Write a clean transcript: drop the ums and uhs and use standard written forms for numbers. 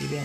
一遍。